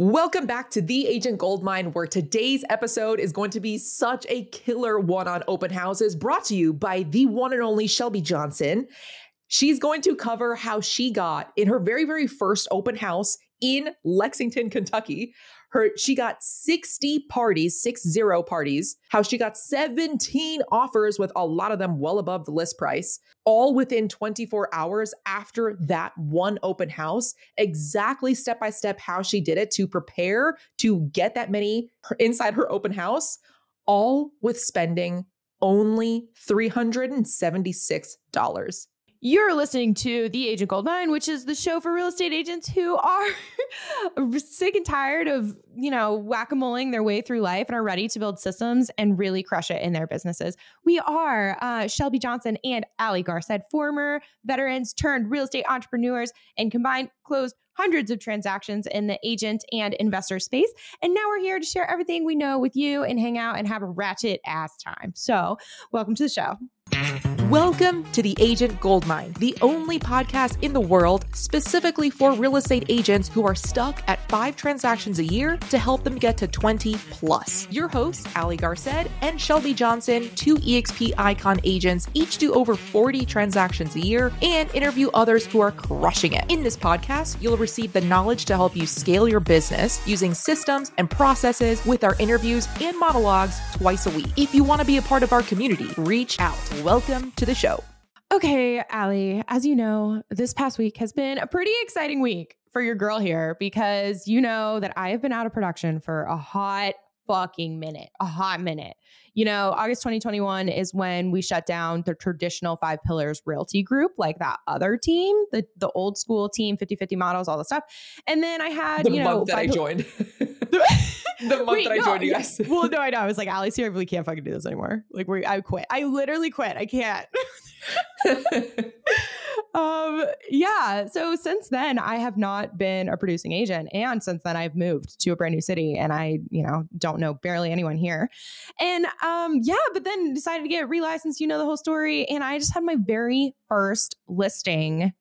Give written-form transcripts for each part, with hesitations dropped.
Welcome back to The Agent Goldmine, where today's episode is going to be such a killer one on open houses, brought to you by the one and only Shelby Johnson. She's going to cover how she got, in her very, very first open house in Lexington, Kentucky, she got 60 parties, 60 parties, how she got 17 offers with a lot of them well above the list price, all within 24 hours after that one open house, exactly step-by-step how she did it to prepare to get that many inside her open house, all with spending only $376. You're listening to The Agent Goldmine, which is the show for real estate agents who are sick and tired of, you know, whack-a-moling their way through life and are ready to build systems and really crush it in their businesses. We are Shelby Johnson and Ali Garced, former veterans turned real estate entrepreneurs, and combined closed hundreds of transactions in the agent and investor space. And now we're here to share everything we know with you and hang out and have a ratchet ass time. So welcome to the show. Welcome to The Agent Goldmine, the only podcast in the world specifically for real estate agents who are stuck at 5 transactions a year to help them get to 20 plus. Your hosts, Ali Garced and Shelby Johnson, 2 eXp icon agents, each do over 40 transactions a year and interview others who are crushing it. In this podcast, you'll receive the knowledge to help you scale your business using systems and processes with our interviews and monologues twice a week. If you want to be a part of our community, reach out. Welcome to the show. Okay, Ali, as you know, this past week has been a pretty exciting week for your girl here, because you know that I have been out of production for a hot fucking minute, You know, August 2021 is when we shut down the traditional Five Pillars Realty group, like that other team, the old school team, 50-50 models, all the stuff. And then I had, the month that I joined. You guys. Well, no, I know. I was like, Ali, seriously, I really can't fucking do this anymore. Like, I quit. I literally quit. I can't. Yeah. So since then, I have not been a producing agent. And since then, I've moved to a brand new city, and I, don't know barely anyone here. And but then decided to get relicensed, the whole story. And I just had my very first listing,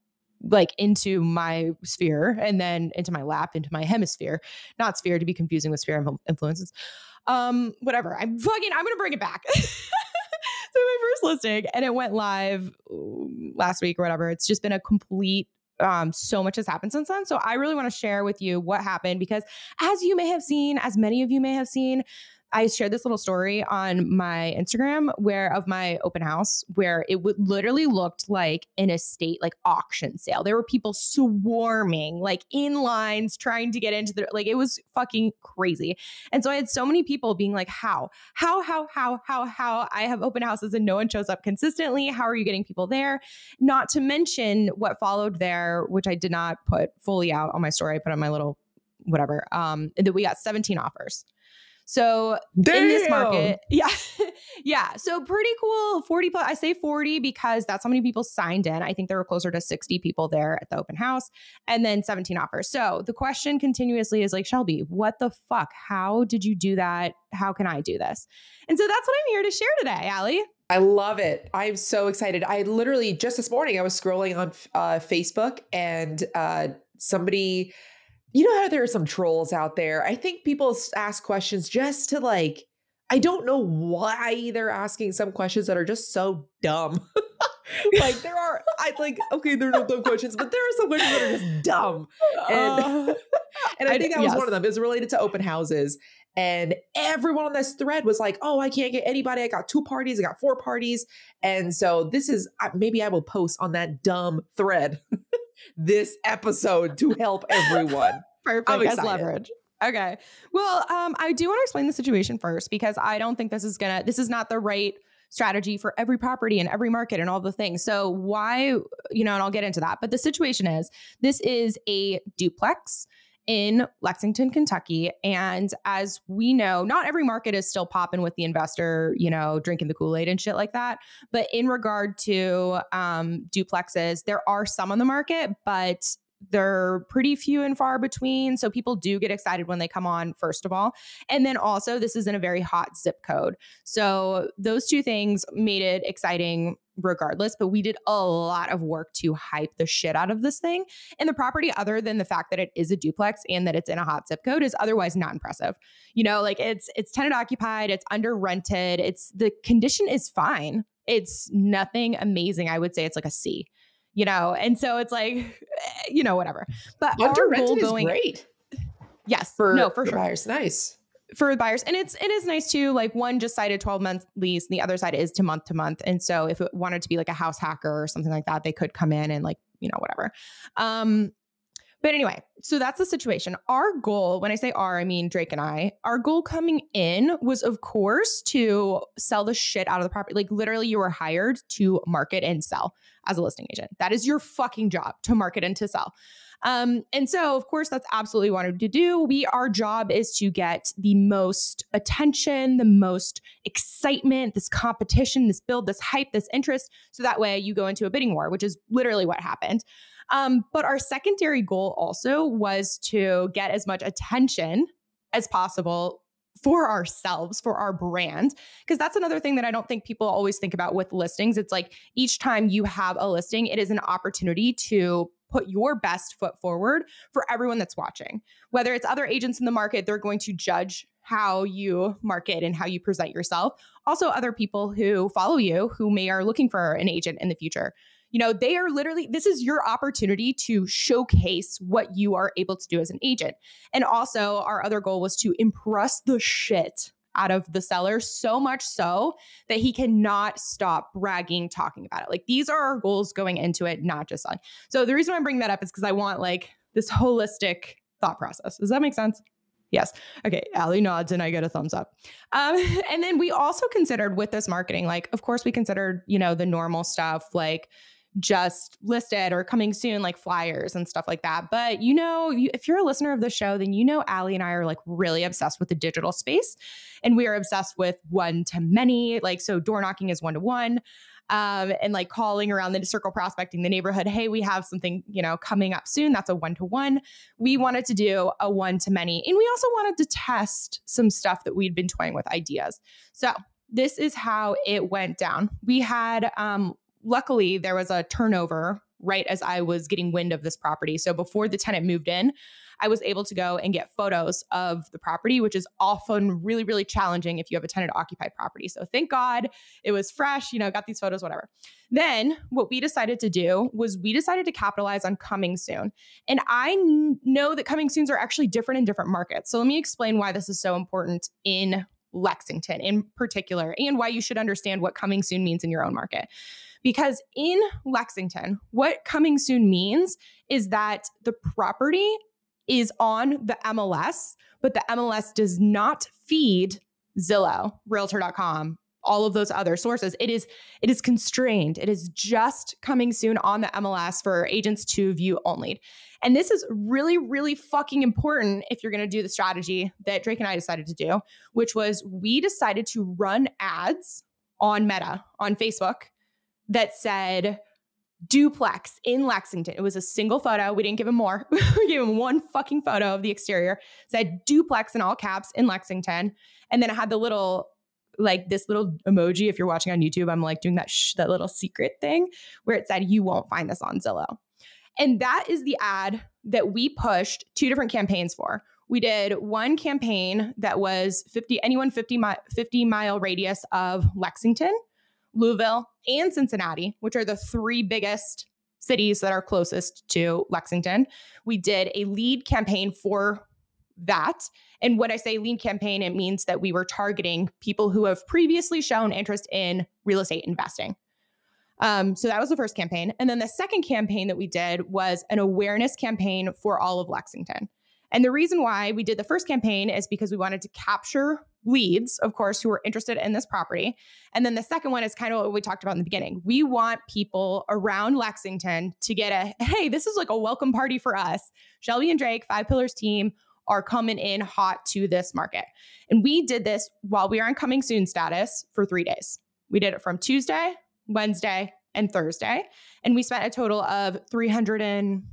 like, into my sphere, and then into my lap, into my hemisphere, not sphere to be confusing with sphere influences. Whatever. I'm going to bring it back. So my first listing, and it went live last week or whatever. It's just been a complete, so much has happened since then. So I really want to share with you what happened, because as you may have seen, as many of you may have seen, I shared this little story on my Instagram of my open house, where it literally looked like an estate, like auction sale. There were people swarming, like in lines, trying to get into it was fucking crazy. And so I had so many people being like, how I have open houses and no one shows up consistently. How are you getting people there? Not to mention what followed there, which I did not put fully out on my story. I put on my little whatever, that we got 17 offers. So damn. In this market, so pretty cool. 40 plus. I say 40 because that's how many people signed in. I think there were closer to 60 people there at the open house, and then 17 offers. So the question continuously is like, Shelby, what the fuck? How did you do that? How can I do this? And so that's what I'm here to share today, Ali. I love it. I'm so excited. I literally just this morning, I was scrolling on Facebook, and somebody, how there are some trolls out there. I think people ask questions just to, like, I don't know why they're asking some questions that are just so dumb. Like, there are, there are no dumb questions, but there are some questions that are just dumb. And I think that was one of them. It was related to open houses. And everyone on this thread was like, oh, I can't get anybody. I got 2 parties. I got 4 parties. And so this is, maybe I will post on that dumb thread this episode to help everyone. Perfect. I'm excited. As leverage. Okay. Well, I do want to explain the situation first, because I don't think this is not the right strategy for every property and every market and all the things. So why, and I'll get into that. But the situation is, this is a duplex in Lexington, Kentucky. And as we know, not every market is still popping with the investor, drinking the Kool-Aid and shit like that. But in regard to duplexes, there are some on the market, but they're pretty few and far between. So people do get excited when they come on, first of all. And then also, this is in a very hot zip code. So those two things made it exciting regardless, but we did a lot of work to hype the shit out of this thing. And the property, other than the fact that it is a duplex and that it's in a hot zip code, is otherwise not impressive. You know, like it's tenant occupied, it's under rented, the condition is fine. It's nothing amazing. I would say it's like a C, you know? And so it's like, you know, whatever. But under rented is great. Yes. For sure. Buyers, nice. For buyers. And it is nice too. Like, one just cited 12-month lease and the other side is to month to month. And so if it wanted to be like a house hacker or something like that, they could come in and, like, you know, whatever. But anyway, so that's the situation. Our goal, when I say our, I mean Drake and I, our goal coming in was, of course, to sell the shit out of the property. Like, literally, you were hired to market and sell as a listing agent. That is your fucking job, to market and to sell. And so, of course, that's absolutely what we wanted to do. Our job is to get the most attention, the most excitement, this competition, this build, this hype, this interest. So that way you go into a bidding war, which is literally what happened. But our secondary goal also was to get as much attention as possible for ourselves, for our brand, because that's another thing that I don't think people always think about with listings. It's like, each time you have a listing, it is an opportunity to put your best foot forward for everyone that's watching. Whether it's other agents in the market, they're going to judge how you market and how you present yourself. Also, other people who follow you who may are looking for an agent in the future. You know, they are literally, this is your opportunity to showcase what you are able to do as an agent. And also, our other goal was to impress the shit out of the seller, so much so that he cannot stop bragging, talking about it. Like, these are our goals going into it, not just selling. So the reason I bring that up is because I want, like, this holistic thought process. Does that make sense? Yes. Okay. Ali nods and I get a thumbs up. And then we also considered with this marketing, like, of course we considered, you know, the normal stuff, like just listed or coming soon, like flyers and stuff like that. But, you know, if you're a listener of the show, then you know Ali and I are, like, really obsessed with the digital space, and we are obsessed with one to many. Like, so door knocking is 1-to-1, and like calling around the circle, prospecting the neighborhood. Hey, we have something, you know, coming up soon. That's a 1-to-1. We wanted to do a 1-to-many, and we also wanted to test some stuff that we'd been toying with ideas. So this is how it went down. We had, luckily, there was a turnover right as I was getting wind of this property. So before the tenant moved in, I was able to go and get photos of the property, which is often really, really challenging if you have a tenant-occupied property. So thank God it was fresh, you know, got these photos, whatever. Then what we decided to do was we decided to capitalize on coming soon. And I know that coming soons are actually different in different markets. So let me explain why this is so important in Lexington in particular, and why you should understand what coming soon means in your own market. Because in Lexington, what coming soon means is that the property is on the MLS, but the MLS does not feed Zillow, realtor.com, all of those other sources. It is constrained. It is just coming soon on the MLS for agents to view only. And this is really, really fucking important if you're going to do the strategy that Drake and I decided to do, which was we decided to run ads on Meta, on Facebook, that said duplex in Lexington. It was a single photo. We didn't give him more. We gave him one fucking photo of the exterior. It said duplex in all caps in Lexington. And then it had the little, like, this little emoji. If you're watching on YouTube, I'm like doing that little secret thing where it said, you won't find this on Zillow. And that is the ad that we pushed two different campaigns for. We did one campaign that was 50 mile radius of Lexington, Louisville, and Cincinnati, which are the three biggest cities that are closest to Lexington. We did a lead campaign for that. And when I say lead campaign, it means that we were targeting people who have previously shown interest in real estate investing. So that was the first campaign. And then the second campaign that we did was an awareness campaign for all of Lexington. And the reason why we did the first campaign is because we wanted to capture leads, of course, who are interested in this property. And then the second one is kind of what we talked about in the beginning. We want people around Lexington to get a, hey, this is like a welcome party for us. Shelby and Drake, Five Pillars team, are coming in hot to this market. And we did this while we were on coming soon status for 3 days. We did it from Tuesday, Wednesday, and Thursday. And we spent a total of 300 and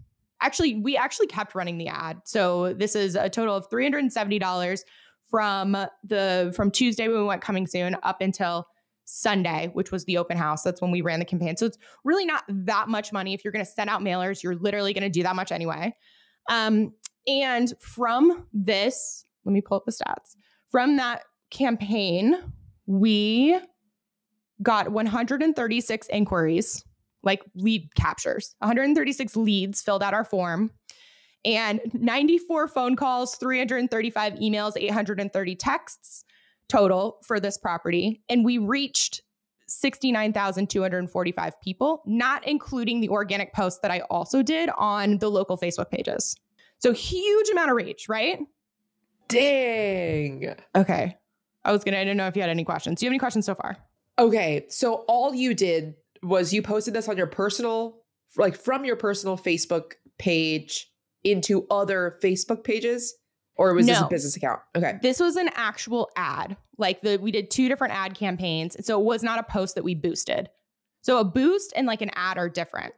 Actually, we actually kept running the ad. So this is a total of $370 from Tuesday when we went coming soon up until Sunday, which was the open house. That's when we ran the campaign. So it's really not that much money. If you're going to send out mailers, you're literally going to do that much anyway. And from this, let me pull up the stats. From that campaign, we got 136 inquiries, like lead captures, 136 leads filled out our form, and 94 phone calls, 335 emails, 830 texts total for this property. And we reached 69,245 people, not including the organic posts that I also did on the local Facebook pages. So huge amount of reach, right? Dang. Okay. I didn't know if you had any questions. Do you have any questions so far? Okay. So all you did was you posted this on your personal, like from your personal Facebook page into other Facebook pages, or was this a business account? Okay. This was an actual ad. Like we did two different ad campaigns. So it was not a post that we boosted. So a boost and like an ad are different.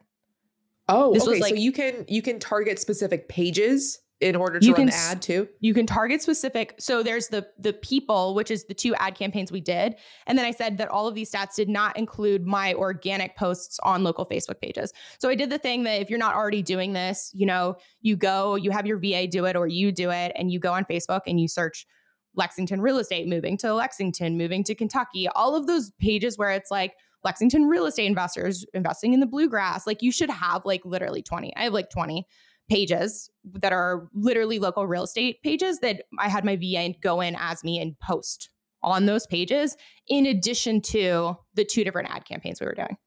Oh, this okay. Like, so you can target specific pages in order to run the ad too? You can target specific. So there's the people, which is the two ad campaigns we did. And then I said that all of these stats did not include my organic posts on local Facebook pages. So I did the thing that if you're not already doing this, you know, you go, you have your VA do it or you do it, and you go on Facebook and you search Lexington real estate, moving to Lexington, moving to Kentucky, all of those pages where it's like, Lexington real estate investors investing in the bluegrass. Like you should have like literally 20. I have like 20 pages that are literally local real estate pages that I had my VA go in as me and post on those pages in addition to the two different ad campaigns we were doing.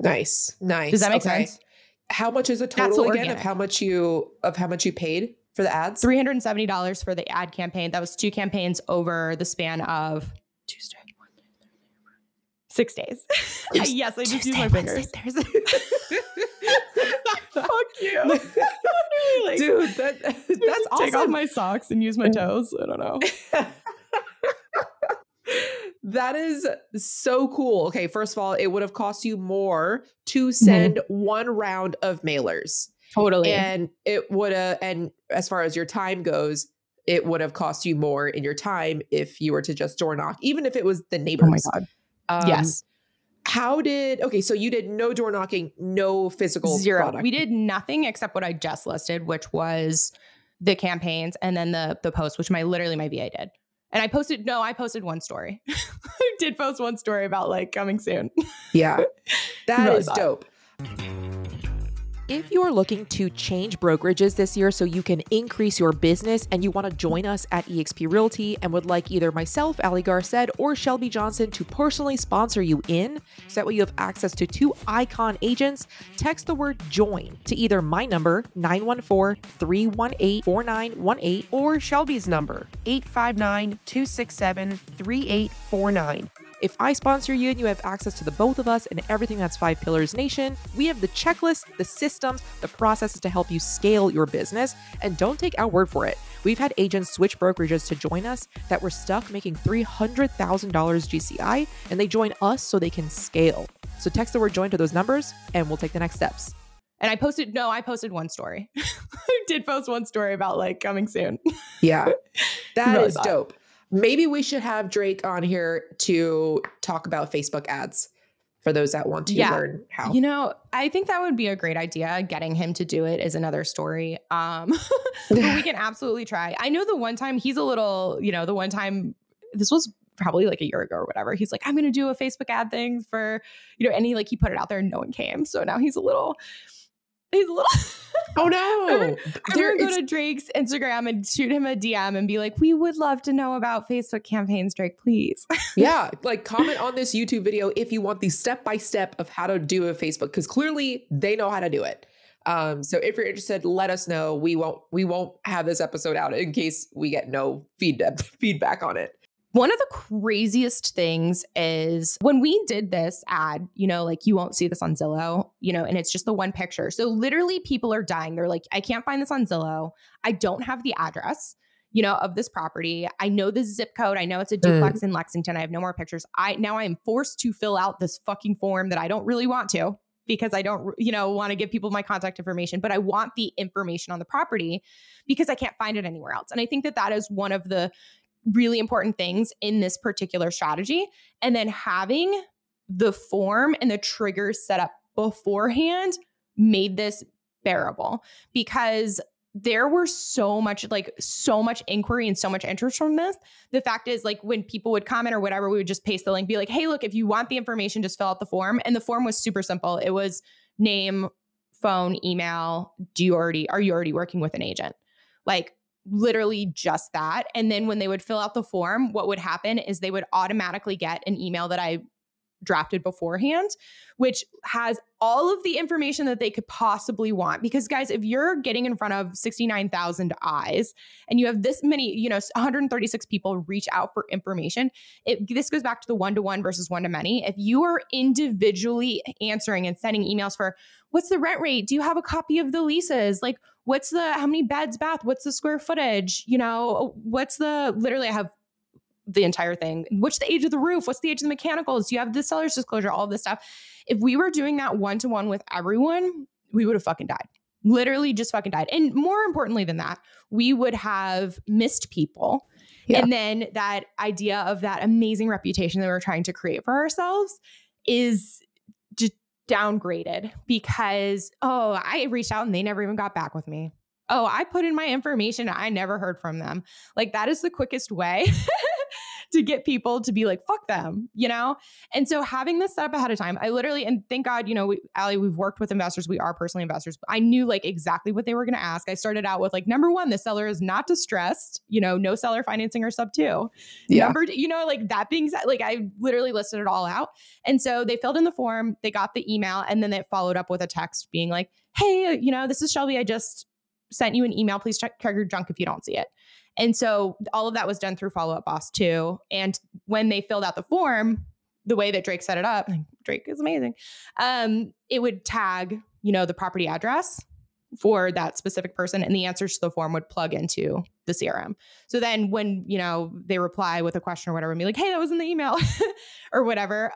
Nice. Nice. Does that make sense? How much is the total again organic. Of how much you paid for the ads? $370 for the ad campaign. That was two campaigns over the span of 6 days. Yes, I just use my fingers. Fuck you. Like, dude, that's awesome. Take off my socks and use my toes. I don't know. That is so cool. Okay, first of all, it would have cost you more to send one round of mailers. Totally. And it would have, and as far as your time goes, it would have cost you more in your time if you were to just door knock, even if it was the neighbors. Oh my God. Yes. Okay, so you did no door knocking, no physical product. We did nothing except what I just listed, which was the campaigns and then the post, which literally my VA did. And I posted one story. I did post one story about like coming soon. Yeah, that is dope. If you're looking to change brokerages this year so you can increase your business and you want to join us at eXp Realty and would like either myself, Ali Garced, or Shelby Johnson to personally sponsor you in, so that way you have access to two icon agents, text the word join to either my number, 914-318-4918, or Shelby's number, 859-267-3849. If I sponsor you and you have access to the both of us and everything that's Five Pillars Nation, we have the checklist, the systems, the processes to help you scale your business. And don't take our word for it. We've had agents switch brokerages to join us that were stuck making $300,000 GCI, and they join us so they can scale. So text the word join to those numbers and we'll take the next steps. And I posted one story. I did post one story about like coming soon. Yeah, that is dope. Maybe we should have Drake on here to talk about Facebook ads for those that want to learn how. You know, I think that would be a great idea. Getting him to do it is another story. But we can absolutely try. I know the one time he's a little, you know, the one time this was probably like a year ago or whatever. He's like, I'm going to do a Facebook ad thing for, you know, and he put it out there and no one came. So now he's a little oh no. I'm gonna go to Drake's Instagram and shoot him a DM and be like, we would love to know about Facebook campaigns, Drake, please. Yeah, like comment on this YouTube video if you want the step-by-step of how to do a Facebook, because clearly they know how to do it. So if you're interested, let us know. We won't have this episode out in case we get no feedback on it. One of the craziest things is when we did this ad, you know, like you won't see this on Zillow, you know, and it's just the one picture. So literally people are dying. They're like, I can't find this on Zillow. I don't have the address, you know, of this property. I know the zip code. I know it's a duplex in Lexington. I have no more pictures. Now I am forced to fill out this fucking form that I don't really want to. because I don't, want to give people my contact information, but I want the information on the property because I can't find it anywhere else. And I think that that is one of the really important things in this particular strategy. And then having the form and the triggers set up beforehand made this bearable, because there were so much inquiry and so much interest from this. The fact is, like, when people would comment or whatever, we would just paste the link, be like, hey, look, if you want the information, just fill out the form. And the form was super simple. It was name, phone, email. Are you already working with an agent? Like, literally just that. And then when they would fill out the form, what would happen is they would automatically get an email that I drafted beforehand, which has all of the information that they could possibly want. Because guys, if you're getting in front of 69,000 eyes and you have this many, 136 people reach out for information, this goes back to the one-to-one versus one-to-many. If you are individually answering and sending emails for what's the rent rate? Do you have a copy of the leases? Like, what's how many beds, bath? What's the square footage? Literally I have the entire thing. What's the age of the roof? What's the age of the mechanicals? Do you have the seller's disclosure? All this stuff. If we were doing that one-to-one with everyone, we would have fucking died. Literally just fucking died. And more importantly than that, we would have missed people. Yeah. And then that idea of that amazing reputation that we're trying to create for ourselves is just downgraded because, oh, I reached out and they never even got back with me. Oh, I put in my information. I never heard from them. Like, that is the quickest way to get people to be like, fuck them, And so having this set up ahead of time, I literally, and thank God, Ali, we've worked with investors. We are personally investors. But I knew like exactly what they were going to ask. I started out with like, number one, the seller is not distressed, no seller financing or sub two. Yeah. Number two, like that being said, like I literally listed it all out. And so they filled in the form, they got the email, and then they followed up with a text being like, hey, this is Shelby. I just sent you an email. Please check your junk if you don't see it. And so all of that was done through FollowUp Boss too. And when they filled out the form, the way that Drake set it up, Drake is amazing. It would tag, the property address for that specific person, and the answers to the form would plug into the CRM. So then when, they reply with a question or whatever and be like, hey, that was in the email or whatever.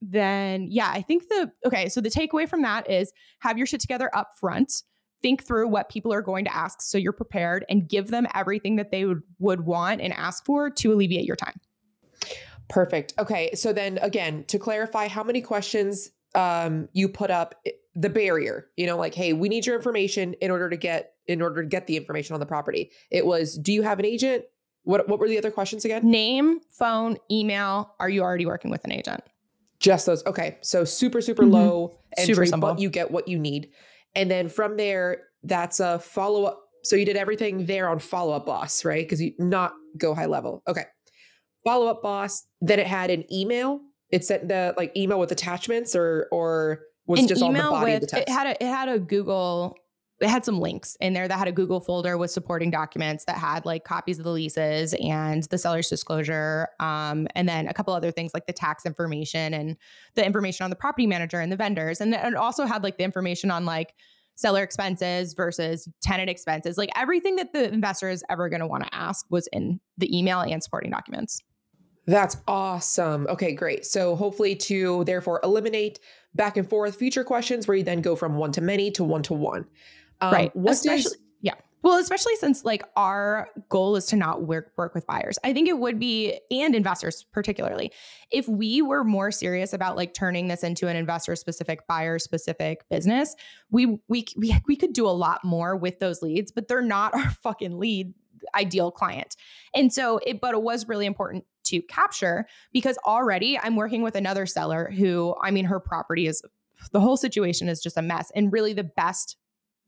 Then yeah, I think so the takeaway from that is have your shit together up front. Think through what people are going to ask so you're prepared, and give them everything that they would want and ask for to alleviate your time. Perfect. Okay. So then again, to clarify how many questions you put up, the barrier, hey, we need your information in order to get the information on the property. It was, do you have an agent? What were the other questions again? Name, phone, email. Are you already working with an agent? Just those. Okay. So super, super low entry, super simple. But you get what you need. And then from there, that's a follow-up. So you did everything there on FollowUp Boss, right? Because you not go high level. Okay. FollowUp Boss. Then it had an email. It sent the email with attachments or was an just on the body of the text. It had a Google, it had some links in there that had a Google folder with supporting documents that had copies of the leases and the seller's disclosure. And then a couple other things like the tax information and the information on the property manager and the vendors. And it also had the information on seller expenses versus tenant expenses, everything that the investor is ever going to want to ask was in the email and supporting documents. That's awesome. Okay, great. So hopefully to therefore eliminate back and forth future questions where you then go from one to many to one to one. Right. Especially since our goal is to not work with buyers. I think it would be, and investors particularly, if we were more serious about turning this into an investor specific, buyer specific business, we could do a lot more with those leads, but they're not our fucking lead ideal client. And so it was really important to capture, because already I'm working with another seller who, her property is, the whole situation is just a mess. And really the best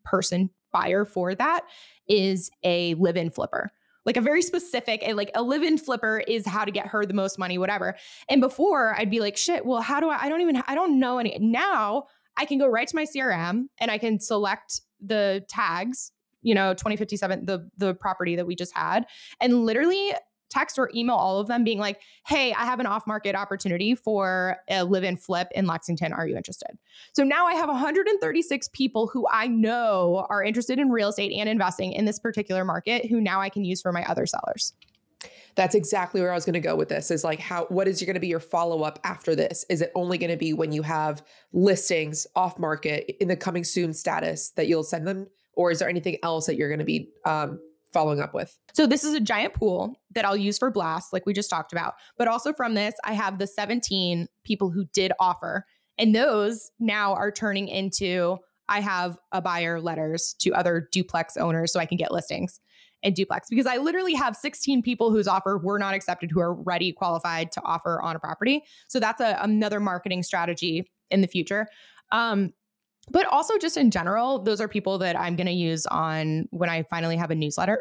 person buyer for that is a live-in flipper, a very specific, a live-in flipper is how to get her the most money, whatever. And before I'd be like, shit, well, how do I don't know any. Now I can go right to my CRM and I can select the tags, 2057, the property that we just had, and literally text or email all of them being like, hey, I have an off-market opportunity for a live-in flip in Lexington. Are you interested? So now I have 136 people who I know are interested in real estate and investing in this particular market, who now I can use for my other sellers. That's exactly where I was going to go with this, is like, what is going to be your follow-up after this? Is it only going to be when you have listings off market in the coming soon status that you'll send them? Or is there anything else that you're going to be following up with? So this is a giant pool that I'll use for blasts, like we just talked about. But also from this, I have the 17 people who did offer. And those now are turning into, I have a buyer letters to other duplex owners so I can get listings and duplex, because I literally have 16 people whose offer were not accepted, who are ready, qualified to offer on a property. So that's another marketing strategy in the future. But also just in general, those are people that I'm going to use on when I finally have a newsletter,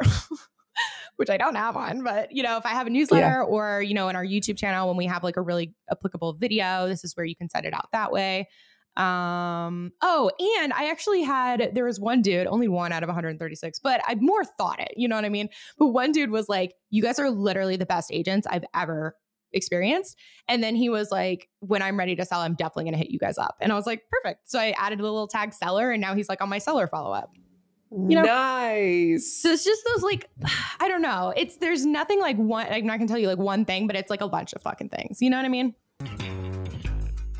which I don't have one, but you know, if I have a newsletter or, you know, in our YouTube channel, when we have like a really applicable video, this is where you can send it out that way. Oh, and I actually there was one dude, only one out of 136, but I more thought it, you know what I mean? But one dude was like, you guys are literally the best agents I've ever experienced. And then he was like, when I'm ready to sell, I'm definitely going to hit you guys up. And I was like, perfect. So I added a little tag seller, and now he's like on my seller follow-up. You know? Nice. So it's just those, like, I don't know. There's nothing like one, I'm not going to tell you like one thing, but it's like a bunch of fucking things. You know what I mean?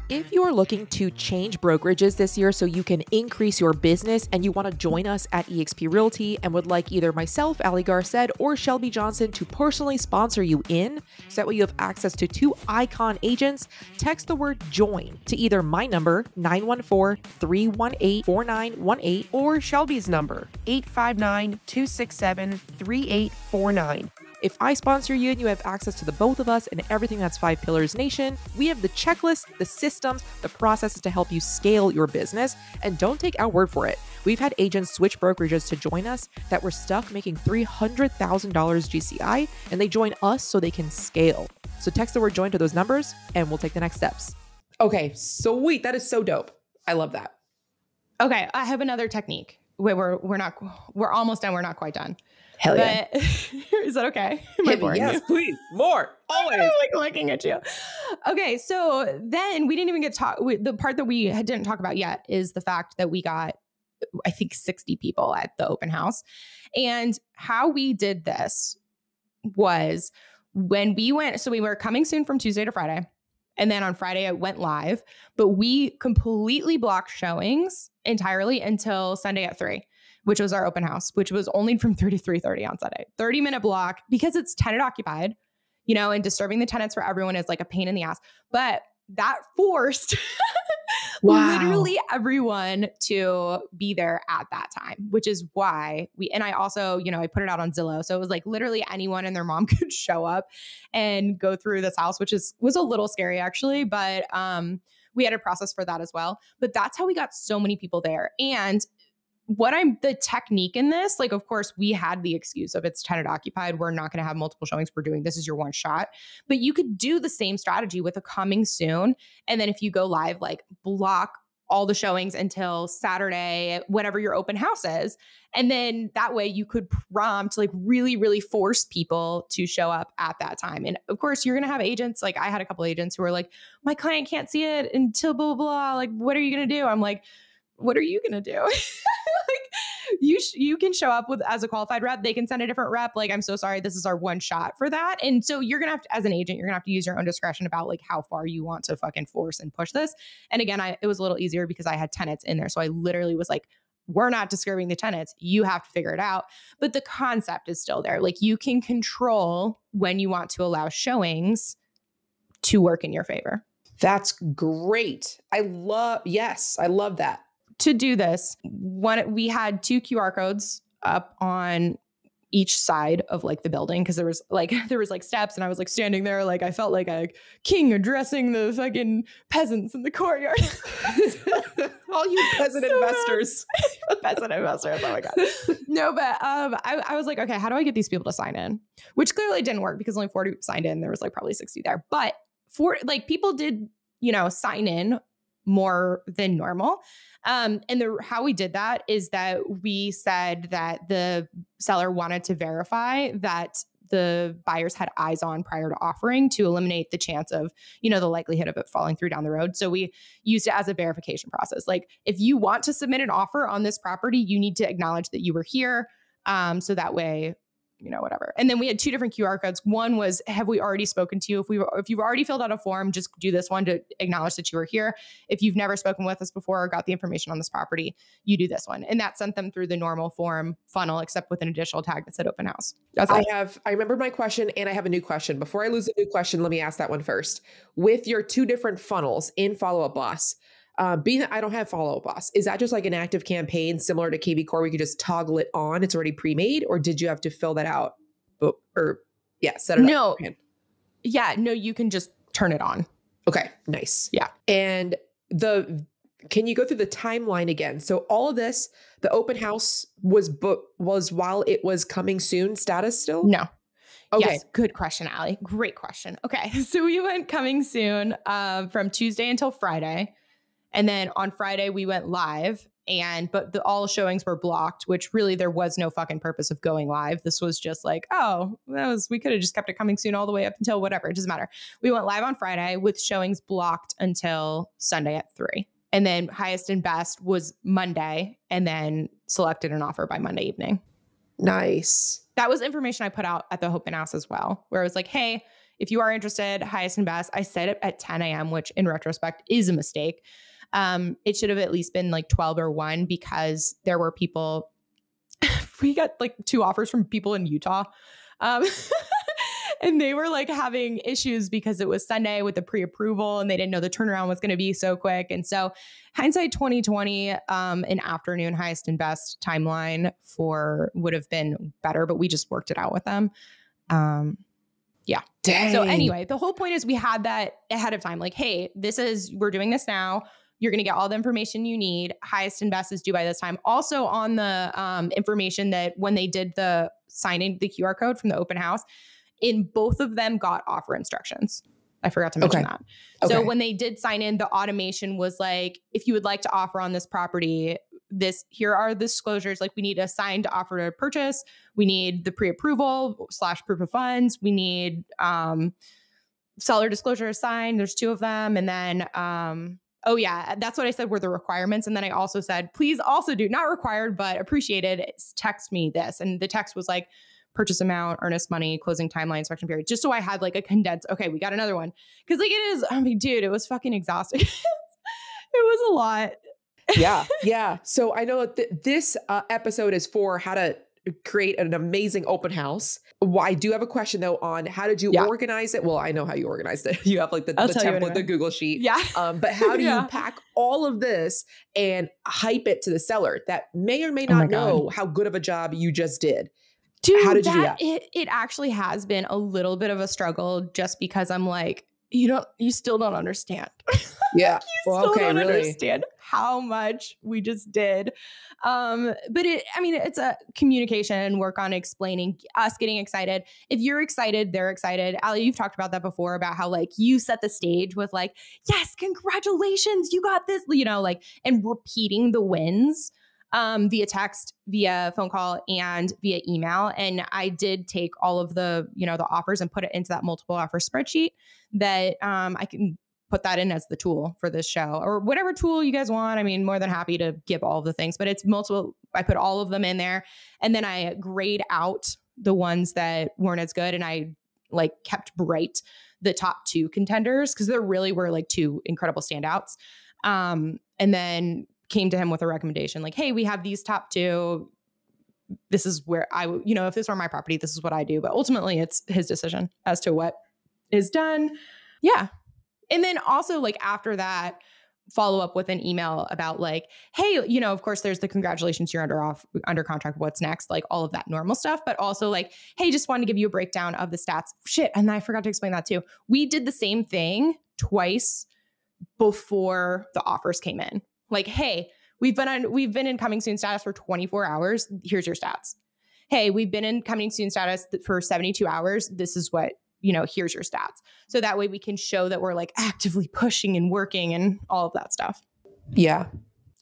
If you're looking to change brokerages this year so you can increase your business, and you want to join us at eXp Realty and would like either myself, Ali Garced, or Shelby Johnson to personally sponsor you in, so that way you have access to two icon agents, text the word join to either my number, 914-318-4918, or Shelby's number, 859-267-3849. If I sponsor you and you have access to the both of us and everything that's Five Pillars Nation, we have the checklist, the systems, the processes to help you scale your business. And don't take our word for it. We've had agents switch brokerages to join us that were stuck making $300,000 GCI, and they join us so they can scale. So text the word join to those numbers and we'll take the next steps. Okay, sweet. That is so dope. I love that. Okay, I have another technique. Wait, we're almost done. We're not quite done. Hell yeah. But, is that okay? Yes, please. More. Always. I'm like looking at you. Okay. So then we didn't even get the part that we didn't talk about yet is the fact that we got, I think, 60 people at the open house. And how we did this was when we went, so we were coming soon from Tuesday to Friday. And then on Friday, it went live, but we completely blocked showings entirely until Sunday at 3, which was our open house, which was only from 3 to 3:30 on Sunday, 30-minute block, because it's tenant occupied, you know, and disturbing the tenants for everyone is like a pain in the ass. But that forced literally everyone to be there at that time, which is why and I also, you know, I put it out on Zillow. So it was like literally anyone and their mom could show up and go through this house, which was a little scary actually. But, we had a process for that as well, but that's how we got so many people there. And the technique in this, like, of course we had the excuse of it's tenant occupied. We're not going to have multiple showings. This is your one shot, but you could do the same strategy with a coming soon. And then if you go live, like block all the showings until Saturday, whenever your open house is. And then that way you could prompt, like really, really force people to show up at that time. And of course you're going to have agents. Like I had a couple agents who were like, my client can't see it until blah, blah, blah. Like, what are you going to do? I'm like, what are you going to do? Like you can show up as a qualified rep. They can send a different rep. Like, I'm so sorry. This is our one shot for that. And so you're going to have to, as an agent, you're gonna have to use your own discretion about like how far you want to fucking force and push this. And again, it was a little easier because I had tenants in there. So I literally was like, we're not disturbing the tenants. You have to figure it out. But the concept is still there. Like you can control when you want to allow showings to work in your favor. That's great. Yes, I love that. To do this, we had two QR codes up on each side of like the building, because there was like steps, and I was like standing there like I felt like a king addressing the fucking peasants in the courtyard. All you peasant investors. Peasant investors. Oh my God. No, but I was like, okay, how do I get these people to sign in? Which clearly didn't work because only 40 signed in. There was like probably 60 there. But people did, you know, sign in more than normal. And how we did that is that we said that the seller wanted to verify that the buyers had eyes on prior to offering to eliminate the chance of, you know, the likelihood of it falling through down the road. So we used it as a verification process. Like if you want to submit an offer on this property, you need to acknowledge that you were here. So that way, you know, whatever. And then we had two different QR codes. One was, have we already spoken to you? If you've already filled out a form, just do this one to acknowledge that you were here. If you've never spoken with us before or got the information on this property, you do this one. And that sent them through the normal form funnel, except with an additional tag that said open house. That's all. I remember my question and I have a new question. Before I lose a new question, let me ask that one first. With your two different funnels in FollowUp Boss, being that I don't have FollowUp Boss, is that just like an active campaign similar to KB Core? We could just toggle it on. It's already pre-made, or did you have to fill that out? Or yeah, set it up. No, yeah, no, you can just turn it on. Okay, nice. Yeah, and can you go through the timeline again? So all of this, the open house was while it was coming soon status still? No. Okay. Yes, good question, Ali. Great question. Okay, so we went coming soon from Tuesday until Friday. And then on Friday we went live, but all showings were blocked, which really there was no fucking purpose of going live. This was just like, oh, we could have just kept it coming soon all the way up until whatever. It doesn't matter. We went live on Friday with showings blocked until Sunday at 3. And then highest and best was Monday, and then selected an offer by Monday evening. Nice. That was information I put out at the open house as well, where I was like, hey, if you are interested, highest and best. I set it at 10 a.m., which in retrospect is a mistake. It should have at least been like 12 or 1 because there were people, we got like 2 offers from people in Utah. And they were like having issues because it was Sunday with the pre-approval and they didn't know the turnaround was going to be so quick. And so hindsight 2020, an afternoon highest and best timeline would have been better, but we just worked it out with them. Yeah. Dang. So anyway, the whole point is we had that ahead of time. Like, hey, we're doing this now. You're going to get all the information you need. Highest and best is due by this time. Also on the information that when they did the signing, the QR code from the open house, in both of them got offer instructions. I forgot to mention that. Okay. So when they did sign in, the automation was like, if you would like to offer on this property, here are the disclosures. Like, we need a signed offer to purchase. We need the pre-approval / proof of funds. We need seller disclosure signed. There's 2 of them. And then, oh yeah, that's what I said were the requirements. And then I also said, please also do, not required, but appreciated, text me this. And the text was like, purchase amount, earnest money, closing timeline, inspection period. Just so I had like a condensed, okay, we got another one. Cause like I mean, dude, it was fucking exhausting. It was a lot. Yeah. Yeah. So I know this episode is for how to create an amazing open house. Well, I do have a question though on how did you organize it? Well, I know how you organized it. You have like the template, anyway. The Google sheet. Yeah. But how do you pack all of this and hype it to the seller that may or may not know how good of a job you just did? Dude, how did you do that? It actually has been a little bit of a struggle just because I'm like, you still don't understand. Yeah. you still don't understand how much we just did. But it's a communication and work on explaining us getting excited. If you're excited, they're excited. Ali, you've talked about that before, about how like you set the stage with like, yes, congratulations, you got this, and repeating the wins. Via text, via phone call, and via email. And I did take all of the, the offers and put it into that multiple offer spreadsheet that I can put that in as the tool for this show or whatever tool you guys want. I mean, more than happy to give all of the things, but it's multiple. I put all of them in there and then I grade out the ones that weren't as good. And I like kept bright the top 2 contenders because there really were like 2 incredible standouts. And then came to him with a recommendation like, hey, we have these top 2. This is where if this were my property, this is what I do. But ultimately it's his decision as to what is done. Yeah. And then also like after that, follow up with an email about like, hey, of course there's the congratulations, you're under contract. What's next? Like all of that normal stuff, but also like, hey, just wanted to give you a breakdown of the stats. Shit. And I forgot to explain that too. We did the same thing twice before the offers came in. Like, hey, we've been in coming soon status for 24 hours. Here's your stats. Hey, we've been in coming soon status for 72 hours. This is what, here's your stats. So that way we can show that we're like actively pushing and working and all of that stuff. Yeah.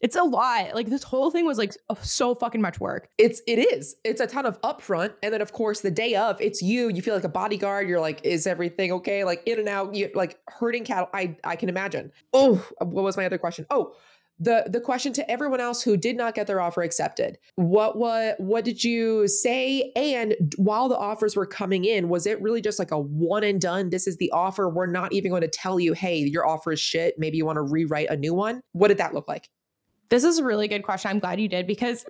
It's a lot. Like this whole thing was like so fucking much work. It is. It's a ton of upfront. And then of course the day of, it's you feel like a bodyguard. You're like, is everything okay? Like in and out, like herding cattle. I can imagine. Oh, what was my other question? Oh, the question to everyone else who did not get their offer accepted. What did you say? And while the offers were coming in, was it really just like a one and done? This is the offer. We're not even going to tell you, hey, your offer is shit. Maybe you want to rewrite a new one. What did that look like? This is a really good question. I'm glad you did, because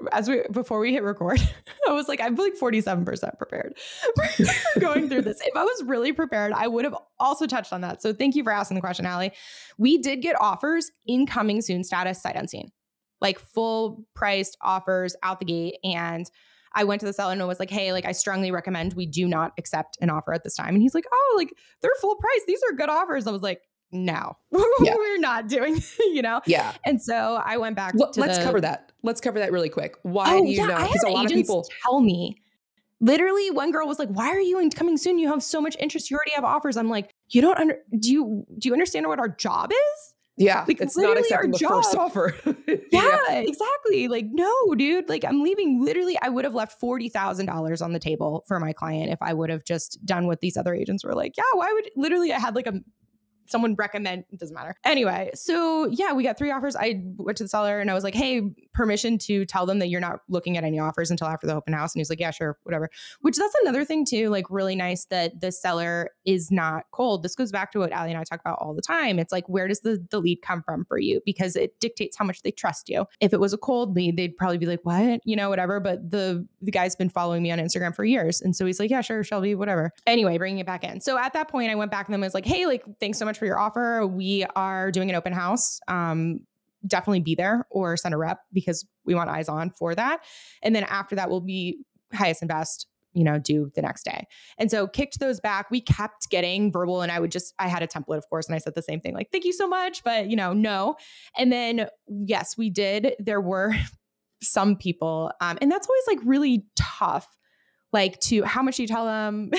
before we hit record, I was like, I'm like 47% prepared for going through this. If I was really prepared, I would have also touched on that. So thank you for asking the question, Ali. We did get offers in coming soon status, sight unseen, like full priced offers out the gate. And I went to the seller and was like, hey, like I strongly recommend we do not accept an offer at this time. And he's like, oh, like they're full price. These are good offers. I was like, no, yeah. We're not doing, you know? Yeah. And so I went back to let's cover that. Let's cover that really quick. Why do you not? Because a lot of people tell me, literally one girl was like, why are you in coming soon? You have so much interest. You already have offers. I'm like, you don't, do you understand what our job is? Yeah. Like, it's not accepting the first offer. Yeah, yeah, exactly. Like, no, dude, like I'm leaving. Literally, I would have left $40,000 on the table for my client if I would have just done what these other agents were like, yeah, why would, literally I had like a, someone recommend, it doesn't matter. Anyway, so yeah, we got three offers. I went to the seller and I was like, hey, permission to tell them that you're not looking at any offers until after the open house. And he's like, yeah, sure, whatever. Which that's another thing too, like really nice that the seller is not cold. This goes back to what Ali and I talk about all the time. It's like, where does the lead come from for you? Because it dictates how much they trust you. If it was a cold lead, they'd probably be like, what? You know, whatever. But the guy's been following me on Instagram for years. And so he's like, yeah, sure, Shelby, whatever. Anyway, bringing it back in. So at that point, I went back and I was like, hey, like, thanks so much for your offer. We are doing an open house. Definitely be there or send a rep because we want eyes on for that. And then after that, we'll be highest and best, you know, due the next day. And so kicked those back. We kept getting verbal and I had a template, of course. And I said the same thing, like, thank you so much, but you know, no. And then yes, we did. There were some people, and that's always like really tough. Like to how much do you tell them,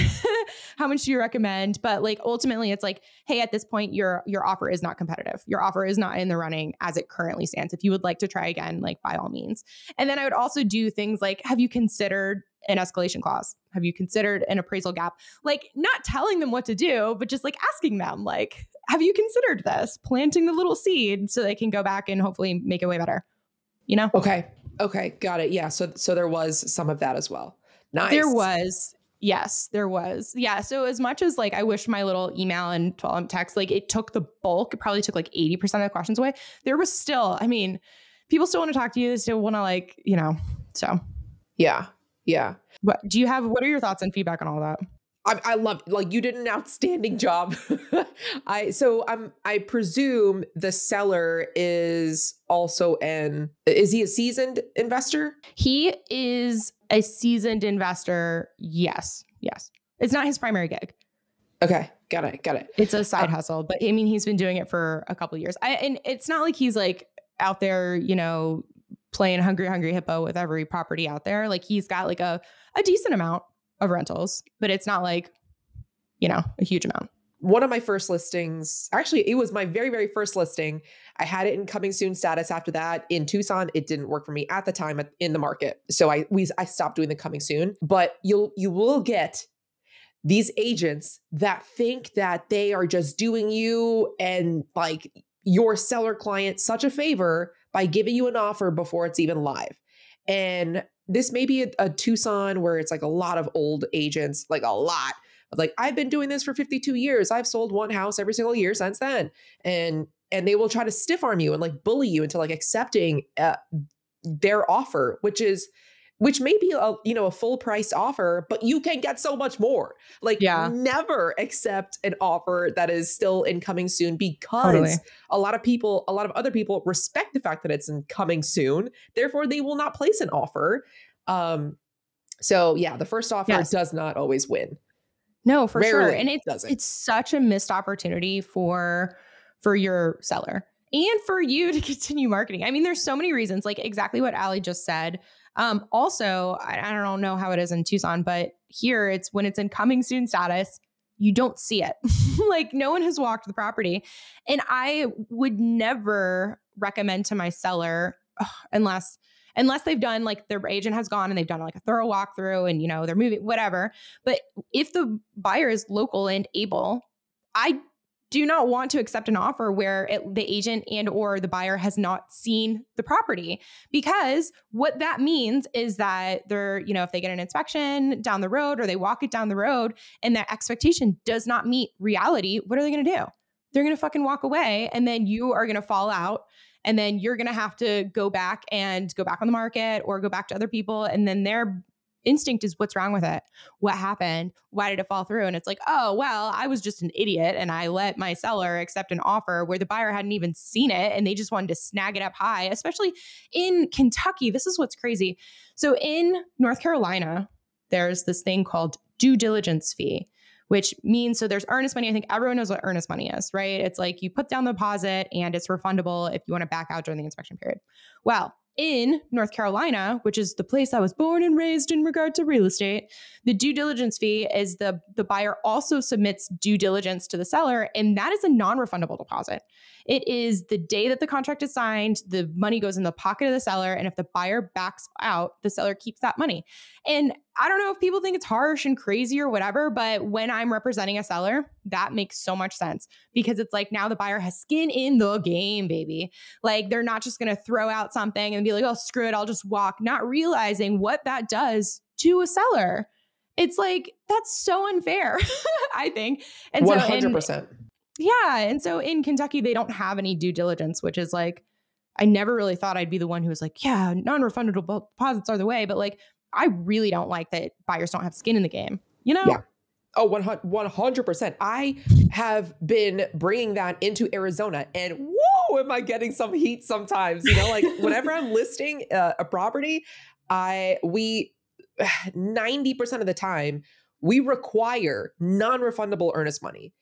how much do you recommend? But like, ultimately it's like, hey, at this point, your offer is not competitive. Your offer is not in the running as it currently stands. If you would like to try again, like by all means. And then I would also do things like, have you considered an escalation clause? Have you considered an appraisal gap? Like not telling them what to do, but just like asking them, like, have you considered this? Planting the little seed so they can go back and hopefully make it way better, you know? Okay. Okay. Got it. Yeah. So there was some of that as well. Nice. There was. Yes, there was. Yeah. So as much as like, I wish my little email and follow-up text, like it took the bulk, it probably took like 80% of the questions away. There was still, I mean, people still want to talk to you. They still want to like, you know, so. Yeah. Yeah. But what are your thoughts and feedback on all that? I love, like you did an outstanding job. I presume the seller is also is he a seasoned investor? He is a seasoned investor. Yes. Yes. It's not his primary gig. Okay. Got it. Got it. It's a side hustle, but I mean, he's been doing it for a couple of years. And it's not like he's like out there, you know, playing hungry, hungry hippo with every property out there. Like he's got like a decent amount of rentals, but it's not like, you know, a huge amount. One of my first listings, actually, it was my very, very first listing. I had it in coming soon status after that in Tucson. It didn't work for me at the time in the market. So I stopped doing the coming soon, but you will get these agents that think that they are just doing you and like your seller client such a favor by giving you an offer before it's even live. And this may be a Tucson where it's like a lot of old agents, like a lot. Like, I've been doing this for 52 years. I've sold one house every single year since then. And they will try to stiff arm you and like bully you into like accepting their offer, which may be a full price offer, but you can get so much more. Like, yeah. Never accept an offer that is still in coming soon, because totally. A lot of other people respect the fact that it's in coming soon. Therefore, they will not place an offer. So yeah, the first offer does not always win. No, for Rarely sure. And it's such a missed opportunity for your seller and for you to continue marketing. I mean, there's so many reasons, like exactly what Ali just said. Also, I don't know how it is in Tucson, but here it's when it's in coming soon status, you don't see it. Like no one has walked the property. And I would never recommend to my seller unless they've done like their agent has gone and they've done like a thorough walkthrough and, you know, they're moving, whatever. But if the buyer is local and able, I do not want to accept an offer where the agent and or the buyer has not seen the property, because what that means is that they're, you know, if they get an inspection down the road or they walk it down the road and that expectation does not meet reality, what are they going to do? They're going to fucking walk away, and then you are going to fall out, and then you're going to have to go back on the market or go back to other people, and then they're instinct is, what's wrong with it? What happened? Why did it fall through? And it's like, oh, well, I was just an idiot and I let my seller accept an offer where the buyer hadn't even seen it and they just wanted to snag it up high, especially in Kentucky. This is what's crazy. So in North Carolina, there's this thing called due diligence fee, which means, so there's earnest money. I think everyone knows what earnest money is, right? It's like you put down the deposit and it's refundable if you want to back out during the inspection period. Well, in North Carolina, which is the place I was born and raised in regard to real estate, the due diligence fee is the buyer also submits due diligence to the seller, and that is a non-refundable deposit. It is the day that the contract is signed, the money goes in the pocket of the seller, and if the buyer backs out, the seller keeps that money. And I don't know if people think it's harsh and crazy or whatever, but when I'm representing a seller, that makes so much sense, because it's like, now the buyer has skin in the game, baby. Like, they're not just going to throw out something and be like, oh, screw it, I'll just walk, not realizing what that does to a seller. It's like, that's so unfair, I think. And 100%. So yeah. And so in Kentucky, they don't have any due diligence, which is like, I never really thought I'd be the one who was like, yeah, non-refundable deposits are the way. But like, I really don't like that buyers don't have skin in the game, you know? Yeah. Oh, 100%. I have been bringing that into Arizona, and whoa, am I getting some heat sometimes, you know, like whenever I'm listing a property, 90% of the time we require non-refundable earnest money.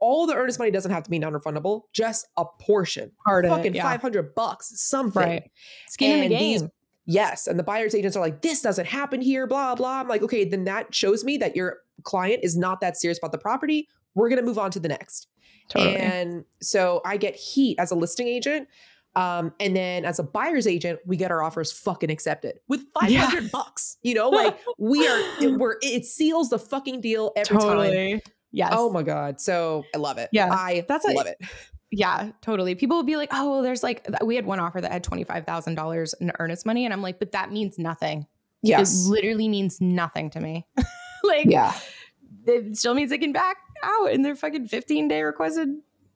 All the earnest money doesn't have to be non-refundable, just a portion, fucking yeah. $500, something. Right. Skin in the game. Yes. And the buyer's agents are like, this doesn't happen here, blah, blah. I'm like, okay, then that shows me that your client is not that serious about the property. We're going to move on to the next. Totally. And so I get heat as a listing agent. And then as a buyer's agent, we get our offers fucking accepted with $500, you know, like it seals the fucking deal every time. Yes. Oh my God. So I love it. Yeah. I love it. Yeah, totally. People will be like, oh, well, there's like, we had one offer that had $25,000 in earnest money. And I'm like, but that means nothing. Yes. It literally means nothing to me. Like, yeah, it still means they can back out in their fucking 15-day requested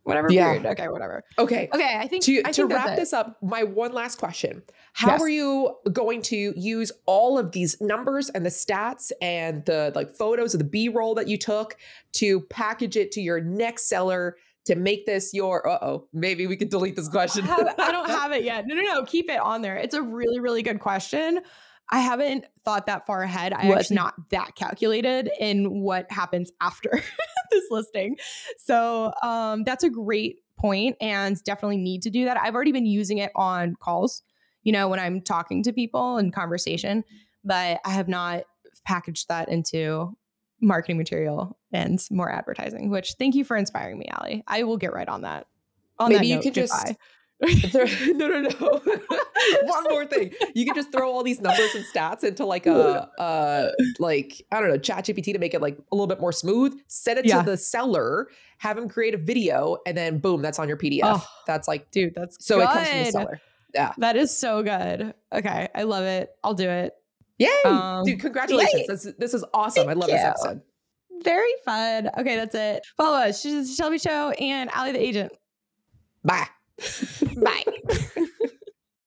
whatever period. Okay, whatever. Okay. Okay. I think to wrap this up, my one last question, how are you going to use all of these numbers and the stats and the like photos of the B-roll that you took to package it to your next seller to make this your, maybe we could delete this question. I don't have it yet. No. Keep it on there. It's a really, really good question. I haven't thought that far ahead. I was not that calculated in what happens after this listing. So that's a great point, and definitely need to do that. I've already been using it on calls, you know, when I'm talking to people in conversation, but I have not packaged that into marketing material and more advertising, which thank you for inspiring me, Ali. I will get right on that. No. One more thing. You can just throw all these numbers and stats into like I don't know, ChatGPT to make it like a little bit more smooth. Send it to the seller, have him create a video, and then boom, that's on your PDF. Oh, that's like, dude, that's so good. It comes from the seller. Yeah. That is so good. Okay. I love it. I'll do it. Yay. Dude, congratulations. This is awesome. I love this episode. Very fun. Okay. That's it. Follow us. She's the Shelby Show and Ali the Agent. Bye. Bye.